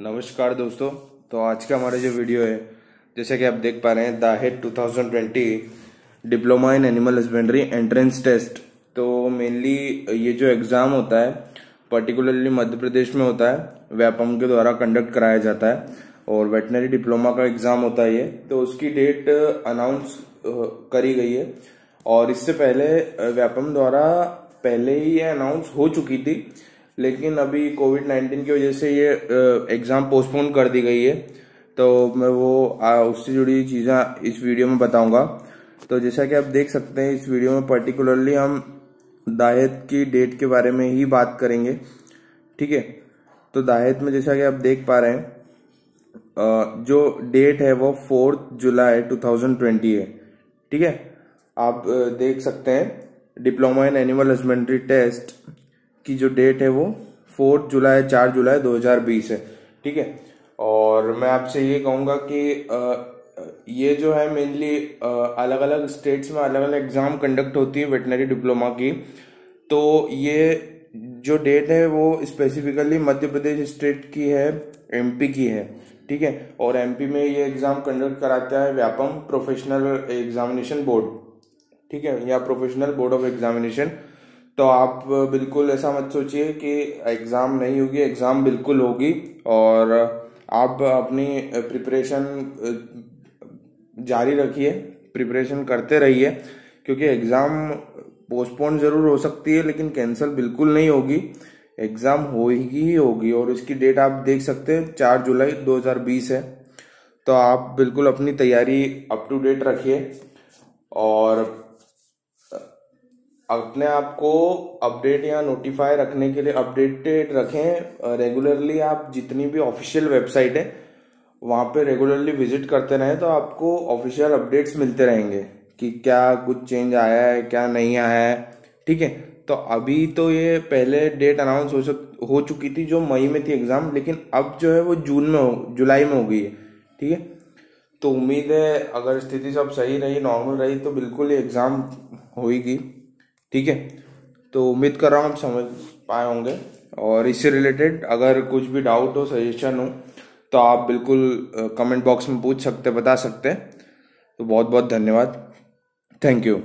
नमस्कार दोस्तों, तो आज का हमारा जो वीडियो है, जैसे कि आप देख पा रहे हैं, दाहेट 2020 diploma in animal husbandry entrance test. तो मेनली ये जो एग्ज़ाम होता है पर्टिकुलरली मध्य प्रदेश में होता है, व्यापम के द्वारा कंडक्ट कराया जाता है और वेटनरी डिप्लोमा का एग्ज़ाम होता है ये। तो उसकी डेट अनाउंस करी गई है और इससे पहले व्यापम द्वारा पहले ही ये अनाउंस हो चुकी थी, लेकिन अभी कोविड-19 की वजह से ये एग्ज़ाम पोस्टपोन कर दी गई है। तो मैं वो उससे जुड़ी चीज़ें इस वीडियो में बताऊंगा। तो जैसा कि आप देख सकते हैं, इस वीडियो में पर्टिकुलरली हम दाहेत की डेट के बारे में ही बात करेंगे, ठीक है। तो दाहेत में जैसा कि आप देख पा रहे हैं, जो डेट है वो 4 जुलाई 2020 है, ठीक है। आप देख सकते हैं diploma in animal husbandry test की जो डेट है वो 4 जुलाई 2020 है, ठीक है। और मैं आपसे ये कहूँगा कि ये जो है मेनली अलग अलग स्टेट्स में अलग अलग एग्ज़ाम कंडक्ट होती है वेटनरी डिप्लोमा की। तो ये जो डेट है वो स्पेसिफिकली मध्य प्रदेश स्टेट की है, एमपी की है, ठीक है। और एमपी में ये एग्ज़ाम कंडक्ट कराता है व्यापम प्रोफेशनल एग्जामिनेशन बोर्ड, ठीक है, या प्रोफेशनल बोर्ड ऑफ एग्जामिनेशन। तो आप बिल्कुल ऐसा मत सोचिए कि एग्ज़ाम नहीं होगी, एग्ज़ाम बिल्कुल होगी। और आप अपनी प्रिपरेशन जारी रखिए, प्रिपरेशन करते रहिए, क्योंकि एग्ज़ाम पोस्टपोन ज़रूर हो सकती है लेकिन कैंसिल बिल्कुल नहीं होगी, एग्ज़ाम होगी ही होगी। और इसकी डेट आप देख सकते हैं 4 जुलाई 2020 है। तो आप बिल्कुल अपनी तैयारी अप टू डेट रखिए और अपने आप को अपडेट या नोटिफाई रखने के लिए अपडेटेड रखें। रेगुलरली आप जितनी भी ऑफिशियल वेबसाइट है वहाँ पे रेगुलरली विजिट करते रहें, तो आपको ऑफिशियल अपडेट्स मिलते रहेंगे कि क्या कुछ चेंज आया है, क्या नहीं आया है, ठीक है। तो अभी तो ये पहले डेट अनाउंस हो चुकी थी जो मई में थी एग्ज़ाम, लेकिन अब जो है वो जुलाई में हो गई है, ठीक है। तो उम्मीद है अगर स्थिति सब सही रही, नॉर्मल रही, तो बिल्कुल ये एग्ज़ाम होगी, ठीक है। तो उम्मीद कर रहा हूँ आप समझ पाए होंगे। और इससे रिलेटेड अगर कुछ भी डाउट हो, सजेशन हो, तो आप बिल्कुल कमेंट बॉक्स में पूछ सकते, बता सकते। तो बहुत बहुत धन्यवाद, थैंक यू।